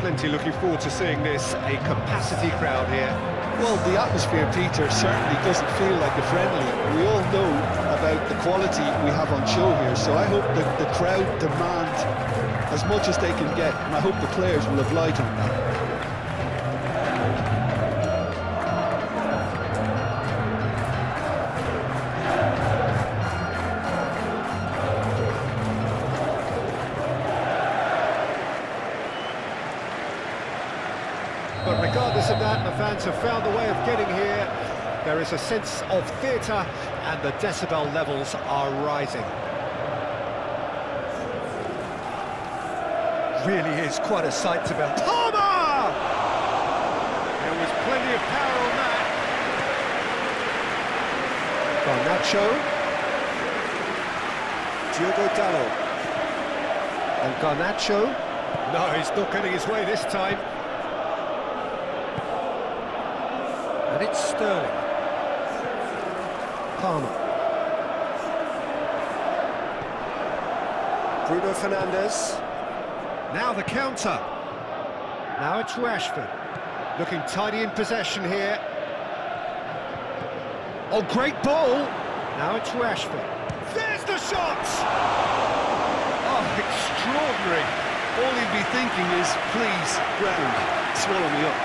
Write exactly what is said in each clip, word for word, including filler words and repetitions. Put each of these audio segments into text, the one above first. Plenty looking forward to seeing this, a capacity crowd here. Well, the atmosphere, Peter, certainly doesn't feel like a friendly. We all know about the quality we have on show here, so I hope that the crowd demand as much as they can get, and I hope the players will have light on that. But regardless of that, the fans have found a way of getting here. There is a sense of theatre, and the decibel levels are rising. Really is quite a sight to behold. Palmer! There was plenty of power on that. Garnacho, Diogo Dalot, and Garnacho. No, he's not getting his way this time. And it's Sterling. Palmer. Bruno Fernandes. Now the counter. Now it's Rashford. Looking tidy in possession here. Oh, great ball. Now it's Rashford. There's the shot! Oh, extraordinary. All he'd be thinking is, please, ground, swallow me up.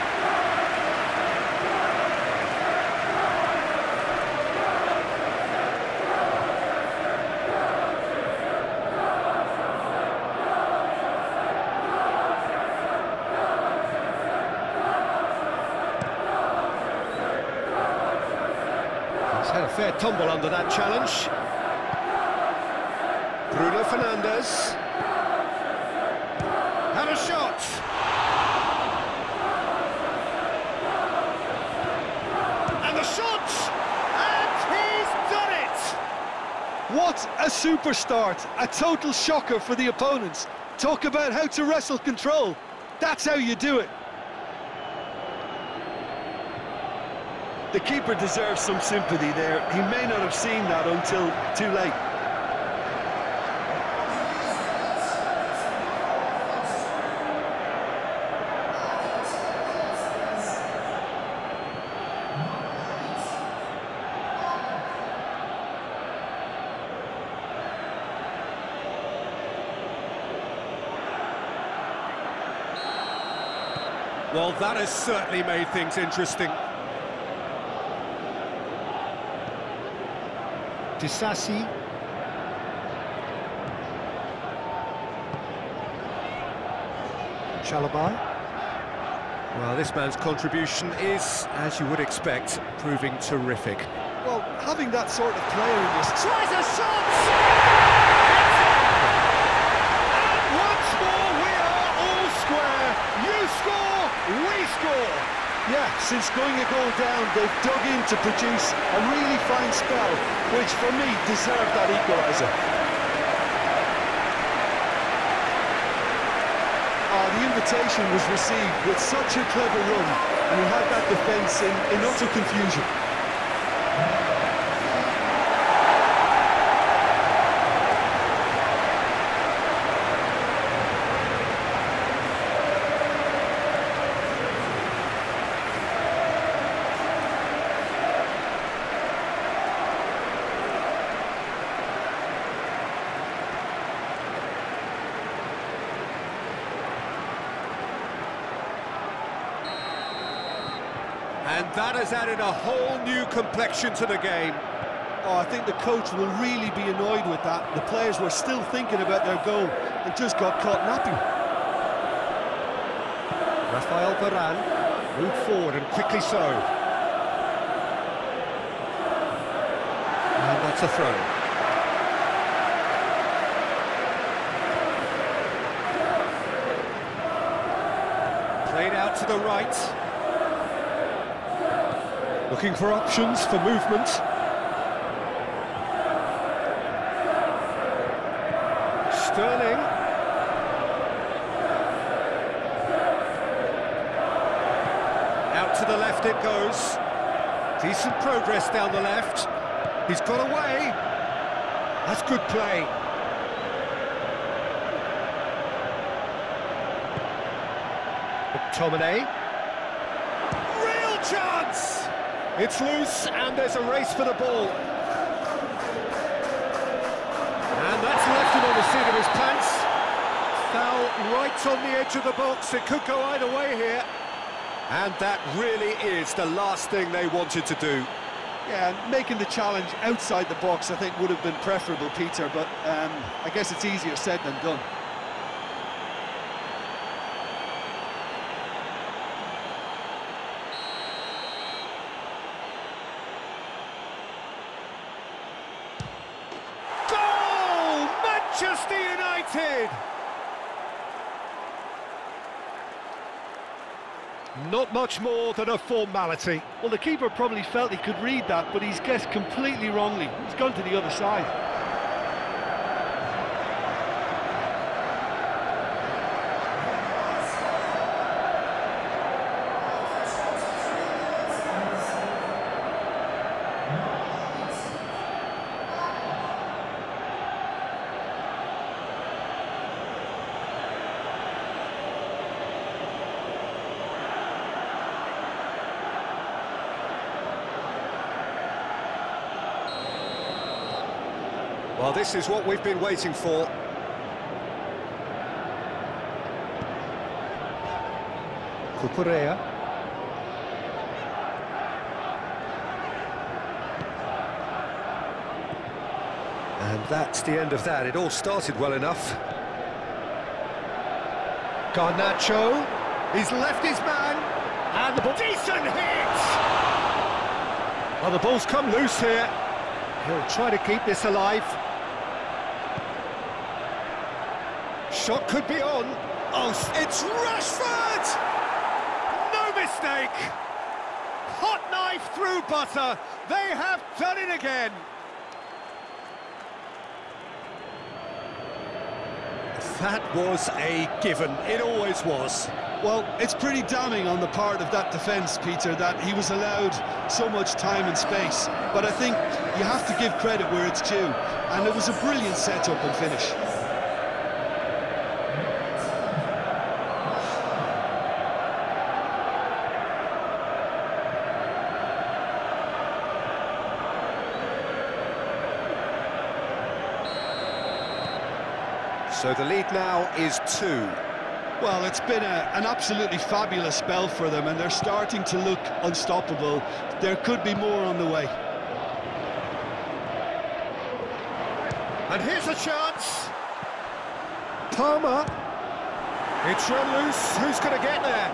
Had a fair tumble under that challenge. Bruno Fernandes had a shot. And the shot! And he's done it! What a super start! A total shocker for the opponents. Talk about how to wrestle control. That's how you do it. The keeper deserves some sympathy there. He may not have seen that until too late. Well, that has certainly made things interesting. Sassi. Chalabar. Well, this man's contribution is, as you would expect, proving terrific. Well, having that sort of player in this... Tries a shot! And once more we are all square. You score, we score. Yeah, since going a goal down, they've dug in to produce a really fine spell, which for me deserved that equaliser. Oh, the invitation was received with such a clever run, and he had that defence in, in utter confusion. And that has added a whole new complexion to the game. Oh, I think the coach will really be annoyed with that. The players were still thinking about their goal and just got caught napping. Rafael Varane moved forward, and quickly so. And that's a throw. Played out to the right. Looking for options for movement. Sterling. Out to the left it goes. Decent progress down the left. He's got away. That's good play. McTominay. Real chance! It's loose, and there's a race for the ball. And that's left him on the seat of his pants. Foul right on the edge of the box. It could go either way here. And that really is the last thing they wanted to do. Yeah, and making the challenge outside the box, I think, would have been preferable, Peter, but um, I guess it's easier said than done. Goal! Manchester United! Not much more than a formality. Well, the keeper probably felt he could read that, but he's guessed completely wrongly. He's gone to the other side. Well, this is what we've been waiting for. Cucurella. And that's the end of that. It all started well enough. Garnacho. He's left his man. And the ball. Decent hit! Well, the ball's come loose here. He'll try to keep this alive. Shot could be on. Oh, it's Rashford! No mistake. Hot knife through butter. They have done it again. That was a given. It always was. Well, it's pretty damning on the part of that defence, Peter, that he was allowed so much time and space. But I think you have to give credit where it's due. And it was a brilliant setup and finish. So the lead now is two. Well, it's been a, an absolutely fabulous spell for them, and they're starting to look unstoppable. There could be more on the way. And here's a chance. Palmer. It's run loose. Who's going to get there?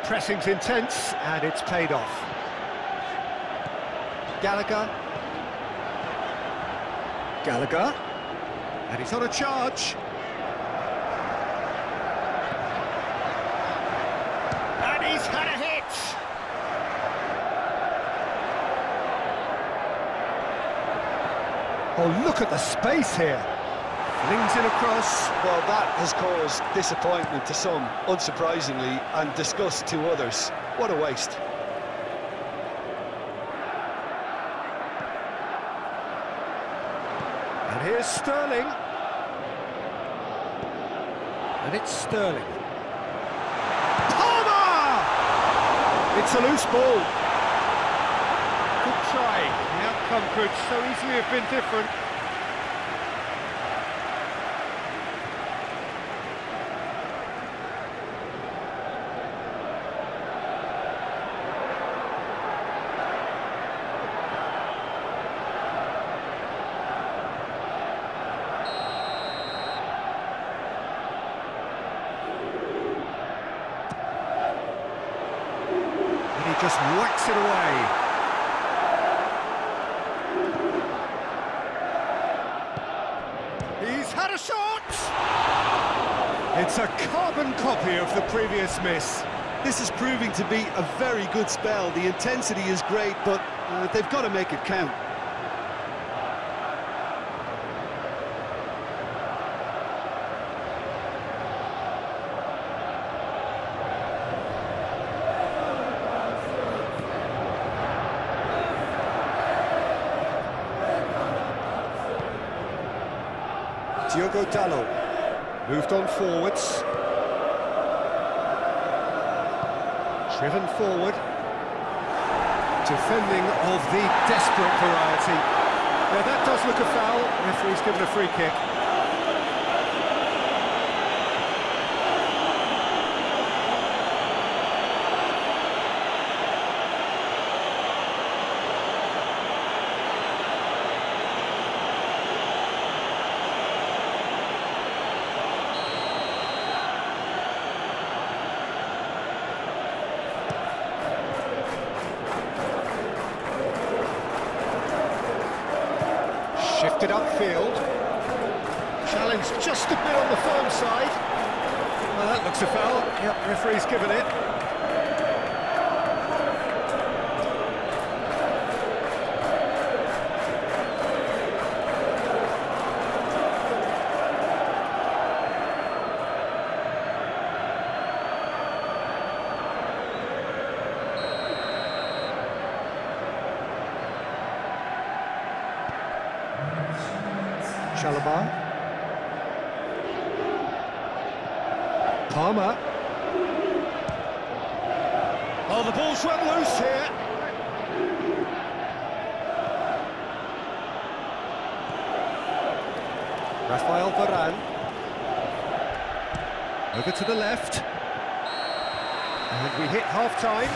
The pressing's intense, and it's paid off. Gallagher. Gallagher, and he's on a charge. And he's had a hit! Oh, look at the space here. Flings it across. Well, that has caused disappointment to some, unsurprisingly, and disgust to others. What a waste. Here's Sterling, and it's Sterling. Palmer! It's a loose ball. Good try. The outcome could so easily have been different. Just whacks it away. He's had a shot! It's a carbon copy of the previous miss. This is proving to be a very good spell. The intensity is great, but uh, they've got to make it count. Diogo Dalot. Moved on forwards. Driven forward. Defending of the desperate variety. Now that does look a foul. Referee's given a free kick. Shifted upfield, challenged just a bit on the firm side. Well, that looks a foul. Yep, referee's given it. Chalobah. Palmer. Oh, the ball's run loose here. Rafael Varane. Over to the left. And we hit half-time.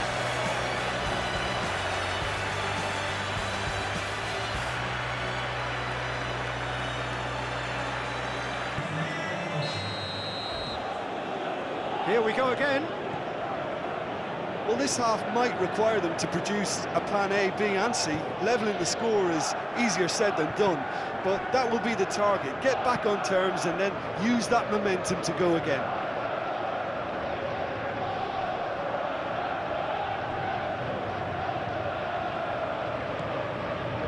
Here we go again. Well, this half might require them to produce a plan A, B and C. Levelling the score is easier said than done, but that will be the target. Get back on terms and then use that momentum to go again.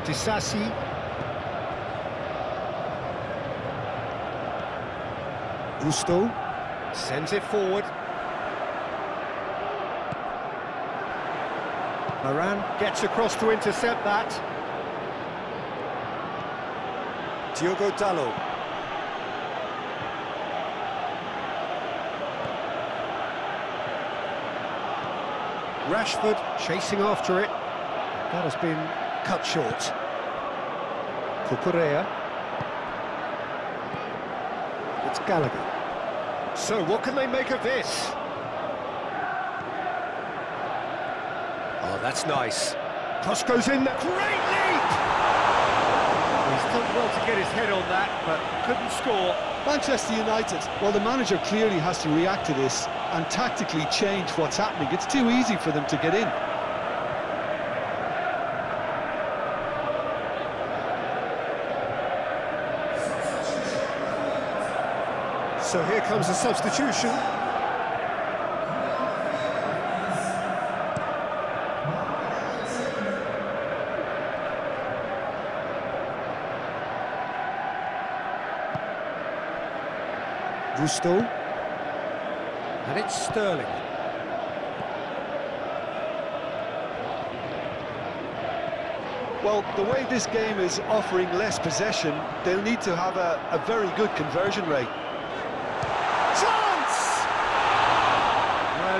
Disasi. Gusto. Sends it forward. Varane gets across to intercept that. Diogo Dalot. Rashford chasing after it. That has been cut short. Cucurella. It's Gallagher. So, what can they make of this? Oh, that's nice. Cross goes in there. Great leap! He's done well to get his head on that, but couldn't score. Manchester United, well, the manager clearly has to react to this and tactically change what's happening. It's too easy for them to get in. So here comes a substitution. Gusto. And it's Sterling. Well, the way this game is offering less possession, they'll need to have a, a very good conversion rate.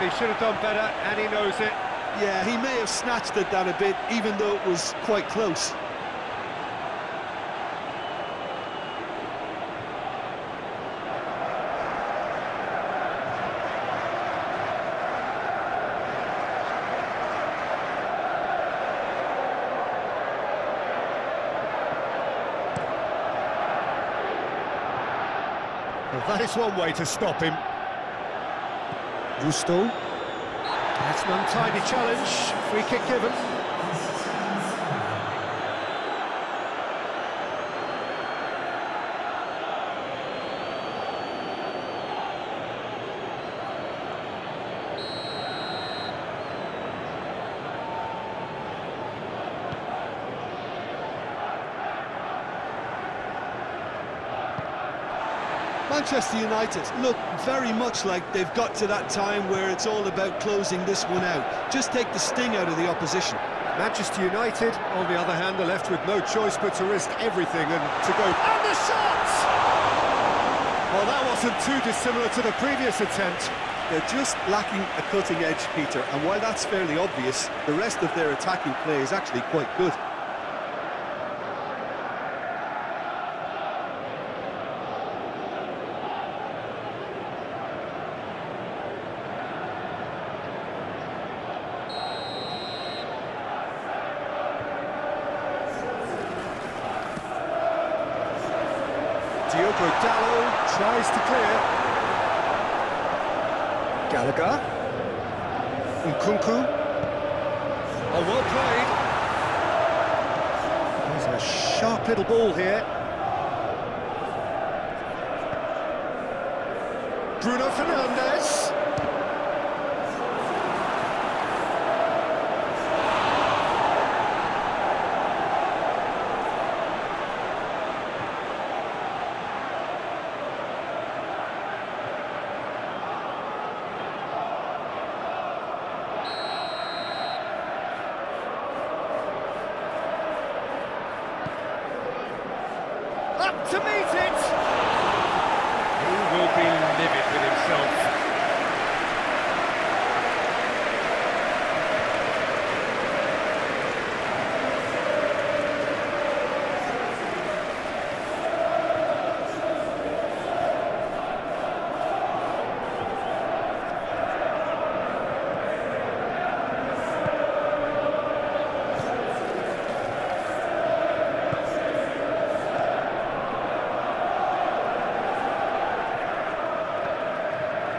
He should have done better, and he knows it. Yeah, he may have snatched it down a bit, even though it was quite close. Well, that is one way to stop him. Gusto. That's an untidy challenge. Free kick given. Manchester United look very much like they've got to that time where it's all about closing this one out. Just take the sting out of the opposition. Manchester United, on the other hand, are left with no choice but to risk everything and to go... And the shots! Well, that wasn't too dissimilar to the previous attempt. They're just lacking a cutting edge, Peter, and while that's fairly obvious, the rest of their attacking play is actually quite good. Diogo Dalot tries to clear. Gallagher. Nkunku. Oh, well played. There's a sharp little ball here. Bruno Fernandes. To meet it! He will be livid with himself.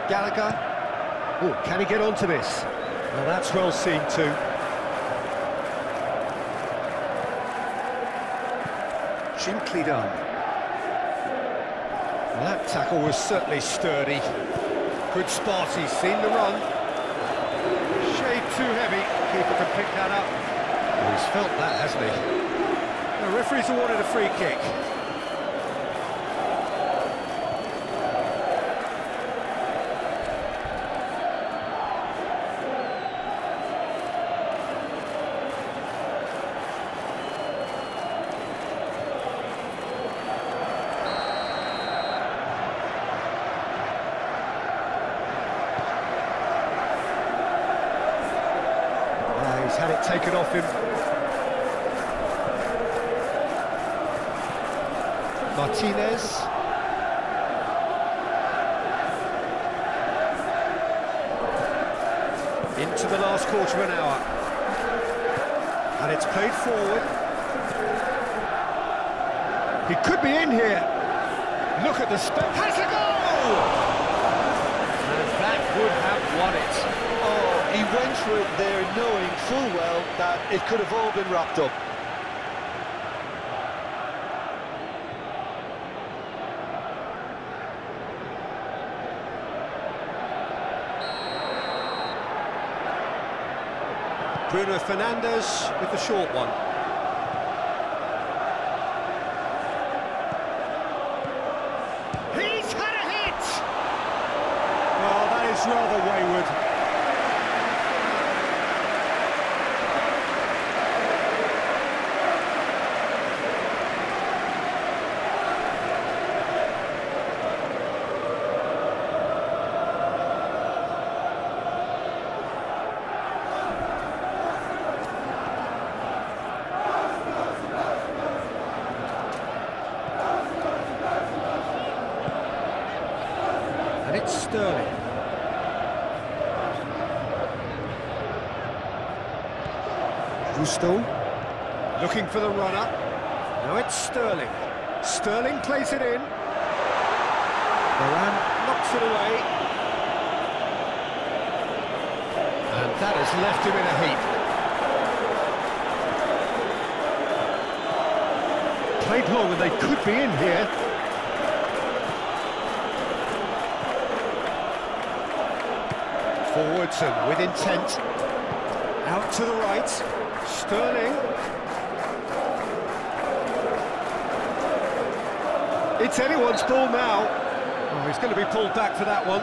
Gallagher. Oh, can he get onto this? Now that's well seen too. Gently done. Well, that tackle was certainly sturdy. Good spot, he's seen the run. Shade too heavy. Keeper can pick that up. Well, he's felt that, hasn't he? The referee's awarded a free kick. Had it taken off him. Martinez. Into the last quarter of an hour. And it's played forward. He could be in here. Look at the space. Has a goal! And that would have won it. Oh. He went for it there knowing full well that it could have all been wrapped up. Bruno Fernandes with the short one. He's had a hit! Well, that is rather wayward. Sterling. Gusto looking for the runner. Now it's Sterling. Sterling plays it in. Varane knocks it away. And that has left him in a heap. Played long and they could be in here. Forwards and with intent. Out to the right. Sterling. It's anyone's ball now. Oh, he's going to be pulled back for that one.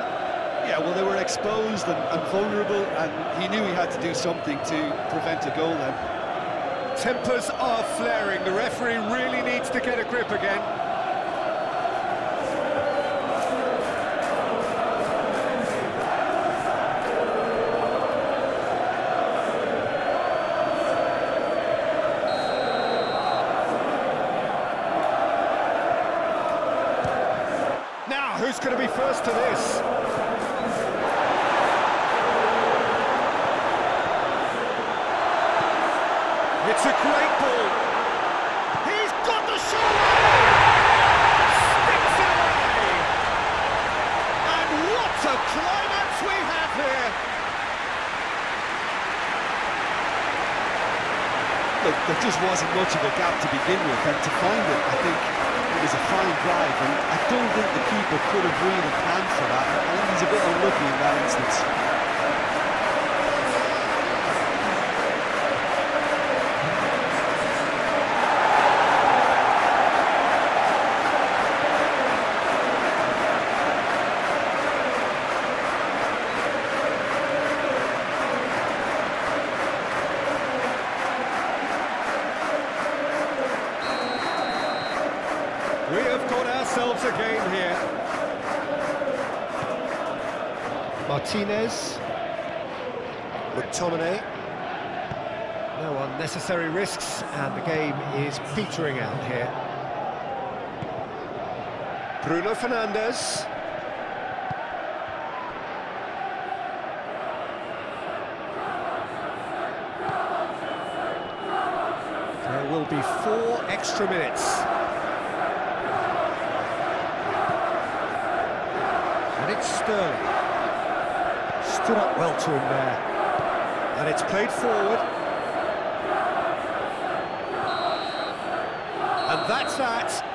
Yeah, well, they were exposed and, and vulnerable, and he knew he had to do something to prevent a goal then. Tempers are flaring. The referee really needs to get a grip again. who's going to be first to this? It's a great ball. He's got the shot! Sticks it away! And what a climax we have here! Look, there just wasn't much of a gap to begin with, and to find it, I think it was a fine drive, and I don't think the keeper could have really planned for that. I think he's a bit unlucky in that instance. We have got ourselves a game here. Martinez. McTominay. No unnecessary risks, and the game is petering out here. Bruno Fernandes. There will be four extra minutes. Sterling stood up well to him there, and it's played forward, and that's that.